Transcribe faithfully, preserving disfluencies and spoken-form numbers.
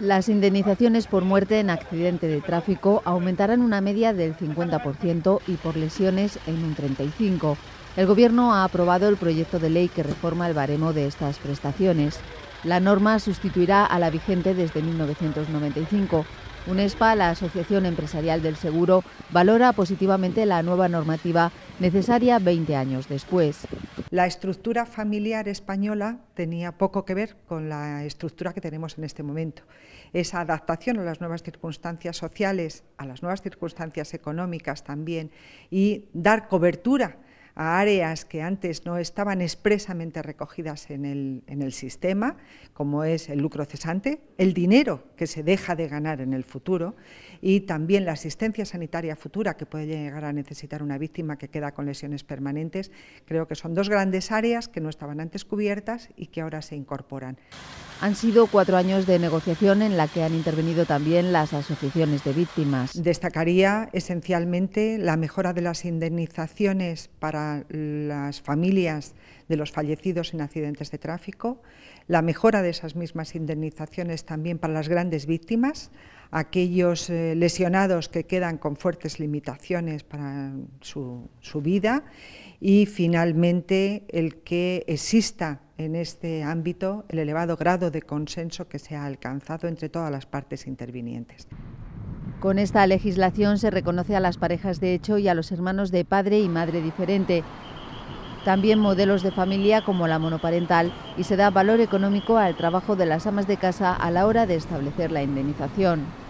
Las indemnizaciones por muerte en accidente de tráfico aumentarán una media del cincuenta por ciento y por lesiones en un treinta y cinco por ciento. El Gobierno ha aprobado el proyecto de ley que reforma el baremo de estas prestaciones. La norma sustituirá a la vigente desde mil novecientos noventa y cinco. UNESPA, la Asociación Empresarial del Seguro, valora positivamente la nueva normativa necesaria veinte años después. La estructura familiar española tenía poco que ver con la estructura que tenemos en este momento. Esa adaptación a las nuevas circunstancias sociales, a las nuevas circunstancias económicas también, y dar cobertura a áreas que antes no estaban expresamente recogidas en el, en el sistema, como es el lucro cesante, el dinero que se deja de ganar en el futuro y también la asistencia sanitaria futura que puede llegar a necesitar una víctima que queda con lesiones permanentes. Creo que son dos grandes áreas que no estaban antes cubiertas y que ahora se incorporan. Han sido cuatro años de negociación en la que han intervenido también las asociaciones de víctimas. Destacaría esencialmente la mejora de las indemnizaciones para las familias de los fallecidos en accidentes de tráfico, la mejora de esas mismas indemnizaciones también para las grandes víctimas, aquellos lesionados que quedan con fuertes limitaciones para su, su vida y finalmente el que exista en este ámbito el elevado grado de consenso que se ha alcanzado entre todas las partes intervinientes. Con esta legislación se reconoce a las parejas de hecho y a los hermanos de padre y madre diferente, también modelos de familia como la monoparental, y se da valor económico al trabajo de las amas de casa a la hora de establecer la indemnización.